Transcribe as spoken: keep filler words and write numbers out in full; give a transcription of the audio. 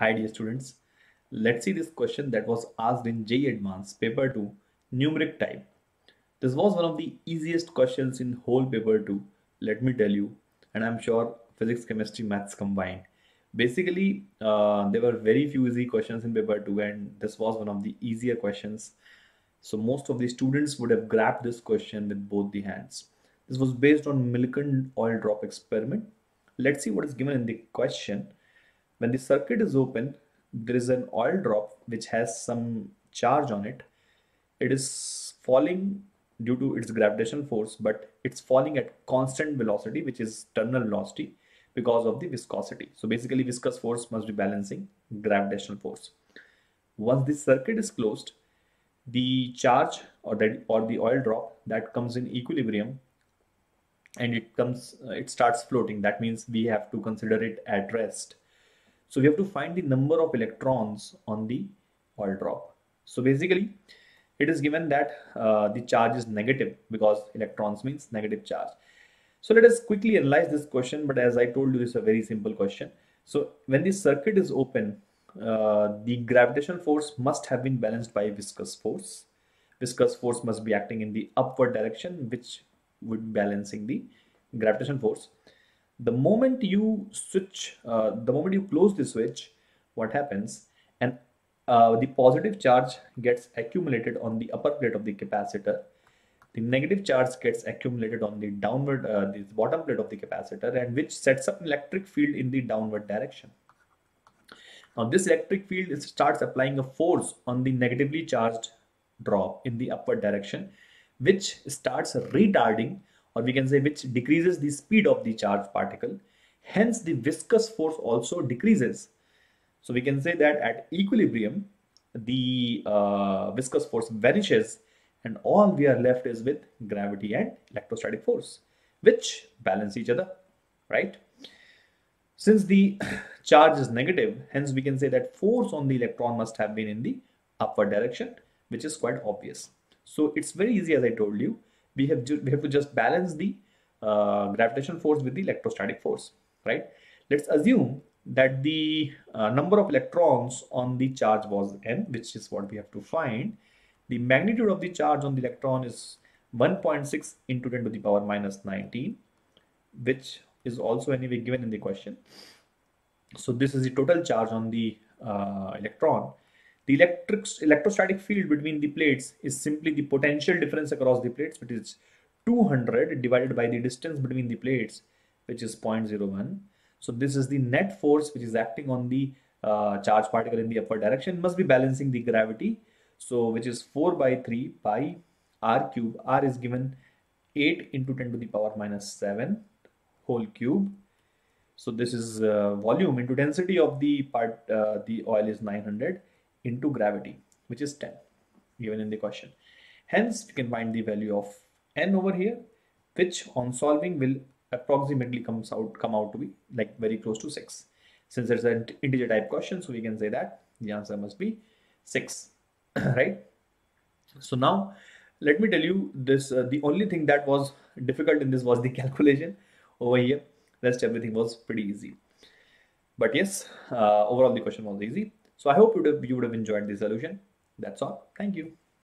Hi dear students, let's see this question that was asked in J E E Advanced paper two numeric type. This was one of the easiest questions in whole paper two, let me tell you, and I'm sure physics, chemistry, maths combined. Basically uh, there were very few easy questions in paper two and this was one of the easier questions. So most of the students would have grabbed this question with both the hands. This was based on Millikan oil drop experiment. Let's see what is given in the question. When the circuit is open, there is an oil drop which has some charge on it. It is falling due to its gravitational force, but it's falling at constant velocity, which is terminal velocity, because of the viscosity. So basically viscous force must be balancing gravitational force. Once the circuit is closed, the charge or that or the oil drop that comes in equilibrium and it comes uh, it starts floating. That means we have to consider it at rest. So we have to find the number of electrons on the oil drop. So basically it is given that uh, the charge is negative because electrons means negative charge. So let us quickly analyze this question, but as I told you, it's a very simple question. So when the circuit is open, uh, the gravitational force must have been balanced by viscous force. Viscous force must be acting in the upward direction, which would be balancing the gravitational force. The moment you switch, uh, the moment you close the switch, what happens? And uh, the positive charge gets accumulated on the upper plate of the capacitor. The negative charge gets accumulated on the downward, uh, the bottom plate of the capacitor, and which sets up an electric field in the downward direction. Now this electric field is, starts applying a force on the negatively charged drop in the upward direction, which starts retarding, or we can say which decreases the speed of the charged particle. Hence the viscous force also decreases. So we can say that at equilibrium, the uh, viscous force vanishes, and all we are left is with gravity and electrostatic force, which balance each other, right? Since the charge is negative, hence we can say that force on the electron must have been in the upward direction, which is quite obvious. So it's very easy, as I told you. We have, we have to just balance the uh, gravitational force with the electrostatic force, right? Let's assume that the uh, number of electrons on the charge was n, which is what we have to find. The magnitude of the charge on the electron is one point six into ten to the power minus nineteen, which is also anyway given in the question. So this is the total charge on the uh, electron. The electric, electrostatic field between the plates is simply the potential difference across the plates, which is two hundred divided by the distance between the plates, which is zero point zero one. So this is the net force which is acting on the uh, charge particle in the upward direction, must be balancing the gravity. So which is four by three pi r cube. R is given eight into ten to the power minus seven whole cube. So this is uh, volume into density of the part, uh, the oil is nine hundred into gravity, which is ten given in the question. Hence we can find the value of n over here, which on solving will approximately comes out come out to be like very close to six. Since it's an integer type question, so we can say that the answer must be six. Right, so now let me tell you this. Uh, the only thing that was difficult in this was the calculation over here. Rest everything was pretty easy, but yes, uh, overall the question was easy. So I hope you would have, you would have enjoyed the solution. That's all. Thank you.